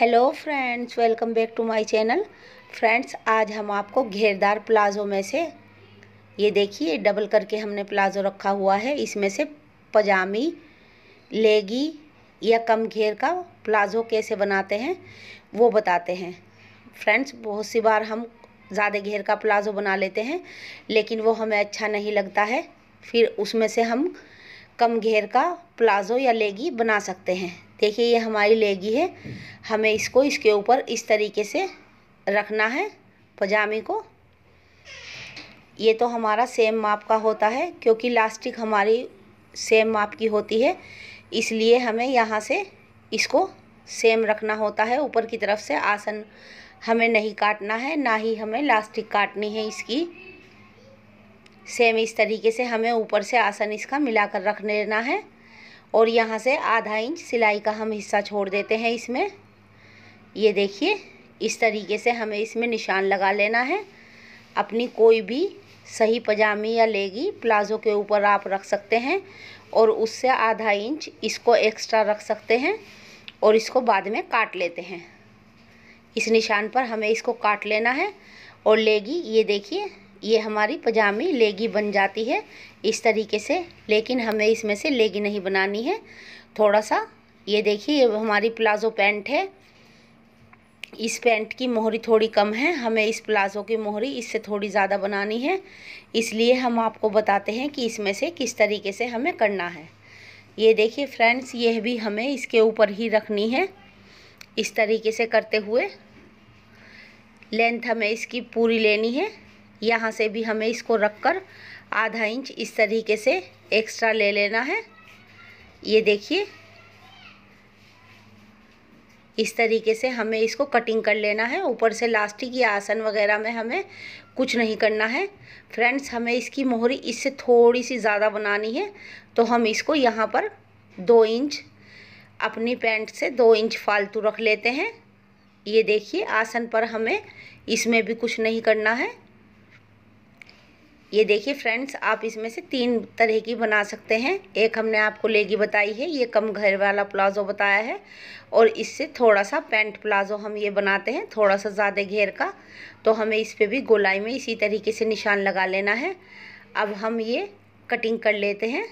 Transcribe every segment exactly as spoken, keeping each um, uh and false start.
Hello friends, welcome back to my channel. Friends, आज हम आपको घेरदार प्लाज़ो में से ये देखिए डबल करके हमने प्लाज़ो रखा हुआ है, इसमें से पजामी, लेगी या कम घेर का प्लाज़ो कैसे बनाते हैं वो बताते हैं। फ्रेंड्स, बहुत सी बार हम ज़्यादा घेर का प्लाज़ो बना लेते हैं लेकिन वो हमें अच्छा नहीं लगता है, फिर उसमें से हम कम घेर का प्लाज़ो या लेगी बना सकते हैं। देखिए, ये हमारी लेगी है, हमें इसको इसके ऊपर इस तरीके से रखना है पजामी को। ये तो हमारा सेम माप का होता है क्योंकि लास्टिक हमारी सेम माप की होती है, इसलिए हमें यहाँ से इसको सेम रखना होता है। ऊपर की तरफ से आसन हमें नहीं काटना है, ना ही हमें लास्टिक काटनी है इसकी। सेम इस तरीके से हमें ऊपर से आसन इसका मिलाकर रख लेना है और यहाँ से आधा इंच सिलाई का हम हिस्सा छोड़ देते हैं इसमें। ये देखिए, इस तरीके से हमें इसमें निशान लगा लेना है। अपनी कोई भी सही पजामी या लेगी प्लाज़ो के ऊपर आप रख सकते हैं और उससे आधा इंच इसको एक्स्ट्रा रख सकते हैं और इसको बाद में काट लेते हैं। इस निशान पर हमें इसको काट लेना है और लेगी, ये देखिए, ये हमारी पजामी लेगी बन जाती है इस तरीके से। लेकिन हमें इसमें से लेगी नहीं बनानी है, थोड़ा सा ये देखिए, ये हमारी प्लाज़ो पैंट है। इस पैंट की मोहरी थोड़ी कम है, हमें इस प्लाज़ो की मोहरी इससे थोड़ी ज़्यादा बनानी है, इसलिए हम आपको बताते हैं कि इसमें से किस तरीके से हमें करना है। ये देखिए फ्रेंड्स, यह भी हमें इसके ऊपर ही रखनी है इस तरीके से करते हुए। लेंथ हमें इसकी पूरी लेनी है। यहाँ से भी हमें इसको रखकर आधा इंच इस तरीके से एक्स्ट्रा ले लेना है। ये देखिए, इस तरीके से हमें इसको कटिंग कर लेना है। ऊपर से लास्टिक या आसन वगैरह में हमें कुछ नहीं करना है। फ्रेंड्स, हमें इसकी मोहरी इससे थोड़ी सी ज़्यादा बनानी है, तो हम इसको यहाँ पर दो इंच अपनी पैंट से दो इंच फालतू रख लेते हैं। ये देखिए, आसन पर हमें इसमें भी कुछ नहीं करना है। ये देखिए फ्रेंड्स, आप इसमें से तीन तरह की बना सकते हैं। एक हमने आपको लेगी बताई है, ये कम घेर वाला प्लाज़ो बताया है, और इससे थोड़ा सा पैंट प्लाज़ो हम ये बनाते हैं, थोड़ा सा ज़्यादा घेर का। तो हमें इस पे भी गोलाई में इसी तरीके से निशान लगा लेना है। अब हम ये कटिंग कर लेते हैं।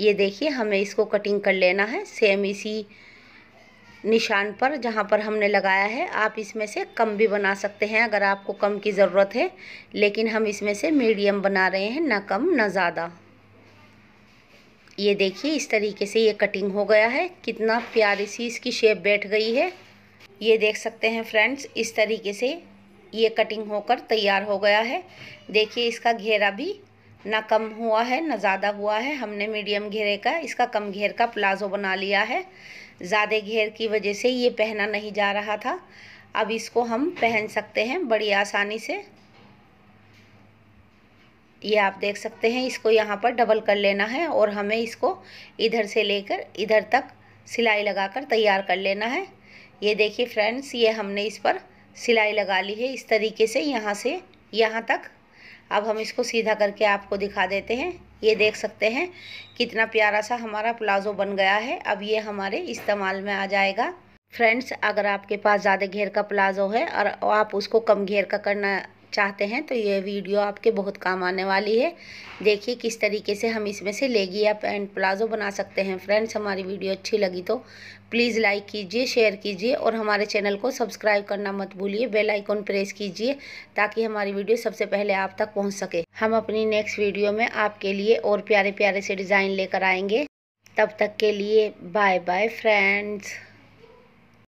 ये देखिए, हमें इसको कटिंग कर लेना है सेम इसी निशान पर जहाँ पर हमने लगाया है। आप इसमें से कम भी बना सकते हैं अगर आपको कम की ज़रूरत है, लेकिन हम इसमें से मीडियम बना रहे हैं, ना कम ना ज़्यादा। ये देखिए, इस तरीके से ये कटिंग हो गया है। कितना प्यारी सी इसकी शेप बैठ गई है, ये देख सकते हैं फ्रेंड्स। इस तरीके से ये कटिंग होकर तैयार हो गया है। देखिए, इसका घेरा भी ना कम हुआ है ना ज़्यादा हुआ है। हमने मीडियम घेरे का इसका कम घेर का प्लाज़ो बना लिया है। ज़्यादा घेर की वजह से ये पहना नहीं जा रहा था, अब इसको हम पहन सकते हैं बड़ी आसानी से। ये आप देख सकते हैं, इसको यहाँ पर डबल कर लेना है और हमें इसको इधर से लेकर इधर तक सिलाई लगाकर तैयार कर लेना है। ये देखिए फ्रेंड्स, ये हमने इस पर सिलाई लगा ली है इस तरीके से, यहाँ से यहाँ तक। अब हम इसको सीधा करके आपको दिखा देते हैं। ये देख सकते हैं कितना प्यारा सा हमारा प्लाज़ो बन गया है। अब ये हमारे इस्तेमाल में आ जाएगा। फ्रेंड्स, अगर आपके पास ज़्यादा घेर का प्लाज़ो है और आप उसको कम घेर का करना चाहते हैं तो ये वीडियो आपके बहुत काम आने वाली है। देखिए किस तरीके से हम इसमें से लेगी या पैंट प्लाज़ो बना सकते हैं। फ्रेंड्स, हमारी वीडियो अच्छी लगी तो प्लीज़ लाइक कीजिए, शेयर कीजिए और हमारे चैनल को सब्सक्राइब करना मत भूलिए। बेल आइकॉन प्रेस कीजिए ताकि हमारी वीडियो सबसे पहले आप तक पहुँच सके। हम अपनी नेक्स्ट वीडियो में आपके लिए और प्यारे प्यारे से डिज़ाइन लेकर आएंगे। तब तक के लिए बाय बाय फ्रेंड्स।